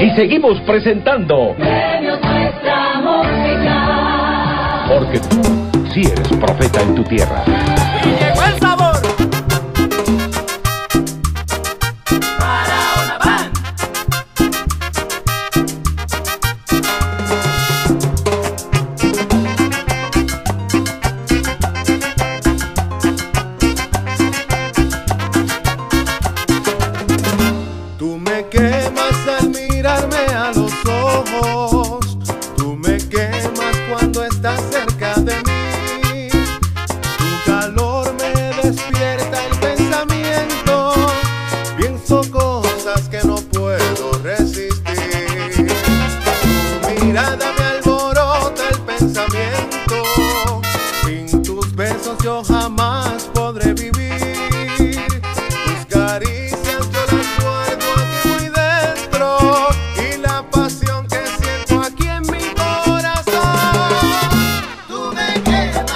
Y seguimos presentando Premios Nuestra Música, porque tú sí eres profeta en tu tierra. Y llegó el sabor para una van. Tú me quemas al mirarme a los ojos, tú me quemas cuando estás cerca de mí, tu calor me despierta el pensamiento, pienso cosas que no puedo resistir, tu mirada me alborota el pensamiento, sin tus besos yo jamás podré vivir, tus caricias yo las guardo aquí muy dentro y la pasión que siento aquí en mi corazón. Tú me quemas,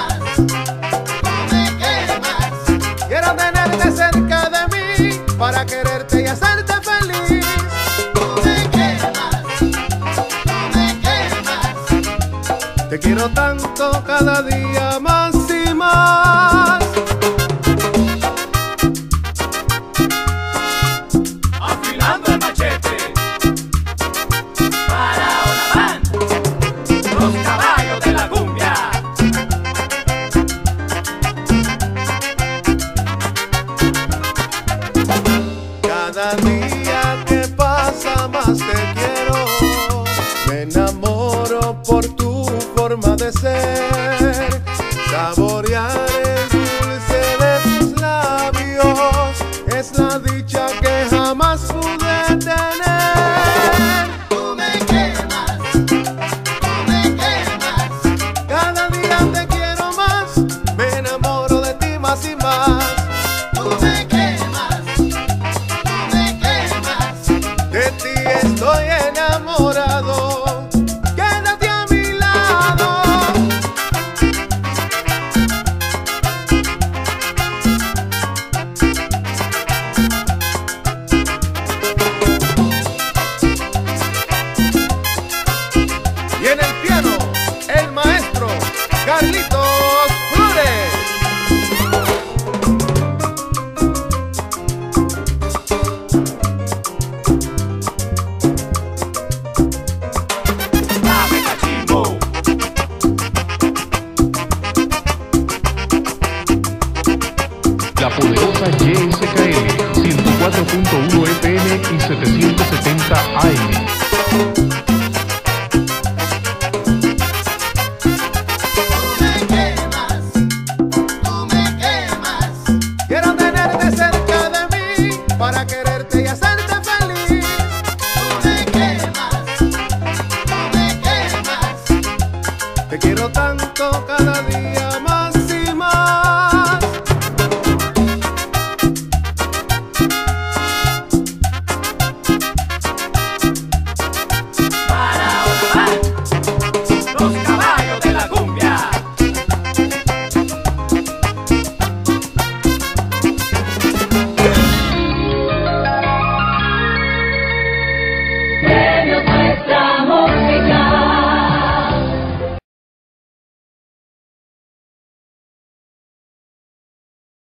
quiero tenerte cerca de mí para quererte y hacerte feliz. Tú me quemas, te quiero tanto cada día más y más. Afilando el machete para una van, los caballos de la cumbia. Cada día que pasa más te quiero, me enamoro por tu forma de ser, saborear el dulce de tus labios es la dicha que jamás pude tener. Cada día te quiero más, me enamoro de ti más y más. De ti estoy enamorado, quédate a mi lado. Y en el piano, el maestro Carlitos Flores. Dame cachimbo, La poderosa YSKL 104.1 FM y 770 AM. Quiero tenerte cerca de mí para quererte y hacerte feliz. Te quiero tanto cada día.